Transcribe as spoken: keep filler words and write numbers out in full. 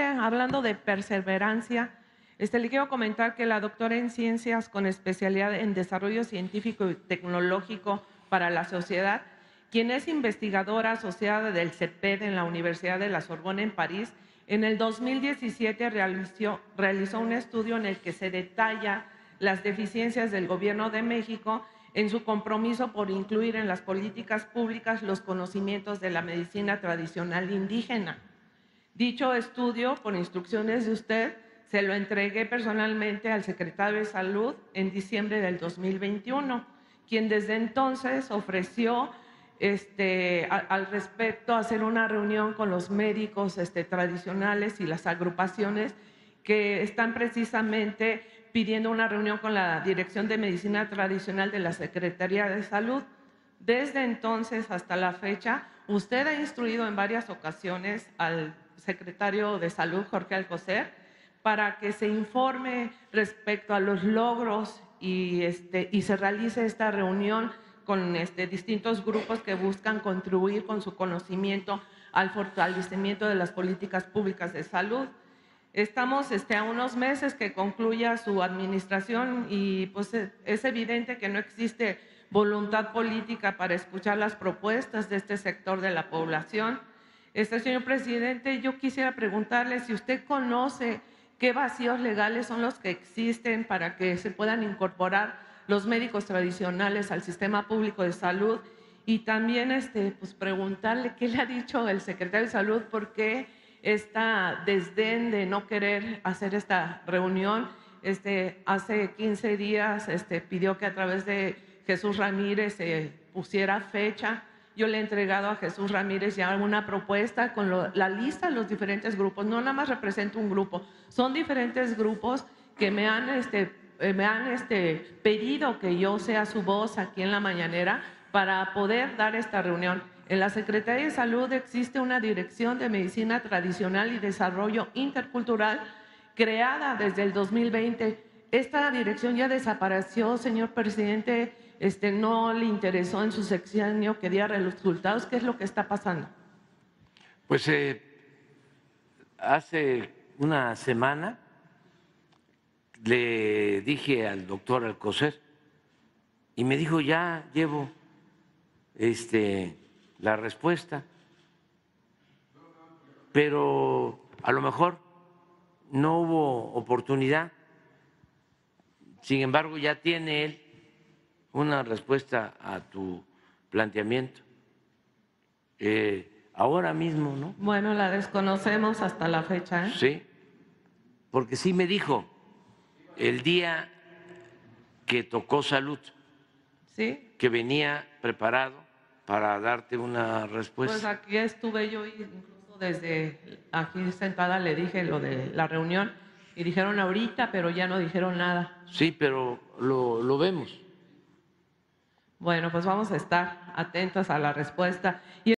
Finalmente, hablando de perseverancia, este, le quiero comentar que la doctora en Ciencias con especialidad en Desarrollo Científico y Tecnológico para la Sociedad, quien es investigadora asociada del CEPED en la Universidad de la Sorbona en París, en el dos mil diecisiete realizó, realizó un estudio en el que se detalla las deficiencias del Gobierno de México en su compromiso por incluir en las políticas públicas los conocimientos de la medicina tradicional indígena. Dicho estudio, por instrucciones de usted, se lo entregué personalmente al secretario de Salud en diciembre del dos mil veintiuno, quien desde entonces ofreció este, a, al respecto hacer una reunión con los médicos este, tradicionales y las agrupaciones que están precisamente pidiendo una reunión con la Dirección de Medicina Tradicional de la Secretaría de Salud. Desde entonces hasta la fecha, usted ha instruido en varias ocasiones al secretario de Salud, Jorge Alcocer, para que se informe respecto a los logros y, este, y se realice esta reunión con este, distintos grupos que buscan contribuir con su conocimiento al fortalecimiento de las políticas públicas de salud. Estamos este, a unos meses que concluya su administración y pues, es evidente que no existe voluntad política para escuchar las propuestas de este sector de la población. Este, señor presidente, yo quisiera preguntarle si usted conoce qué vacíos legales son los que existen para que se puedan incorporar los médicos tradicionales al sistema público de salud, y también este, pues, preguntarle qué le ha dicho el secretario de Salud, por qué esta desdén de no querer hacer esta reunión. Este, hace quince días este, pidió que a través de Jesús Ramírez se eh, pusiera fecha. Yo le he entregado a Jesús Ramírez ya una propuesta con lo, la lista de los diferentes grupos. No nada más represento un grupo, son diferentes grupos que me han, este, eh, me han este, pedido que yo sea su voz aquí en La Mañanera para poder dar esta reunión. En la Secretaría de Salud existe una Dirección de Medicina Tradicional y Desarrollo Intercultural creada desde el dos mil veinte. Esta dirección ya desapareció, señor presidente, este, no le interesó en su sexenio que diera los resultados. ¿Qué es lo que está pasando? Pues eh, hace una semana le dije al doctor Alcocer y me dijo, ya llevo este... la respuesta, pero a lo mejor no hubo oportunidad. Sin embargo, ya tiene él una respuesta a tu planteamiento. Eh, ahora mismo, ¿no? Bueno, la desconocemos hasta la fecha, ¿eh? Sí, porque sí me dijo el día que tocó Salud, ¿sí?, que venía preparado para darte una respuesta. Pues aquí estuve yo, incluso desde aquí sentada le dije lo de la reunión y dijeron ahorita, pero ya no dijeron nada. Sí, pero lo, lo vemos. Bueno, pues vamos a estar atentos a la respuesta. Y